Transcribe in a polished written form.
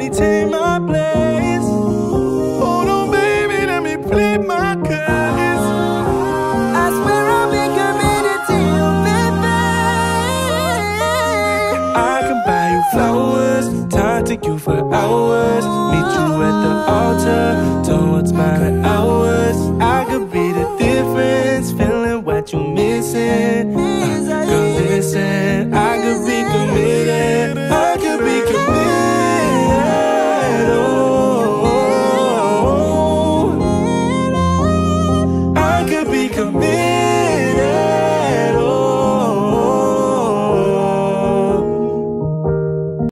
money, take my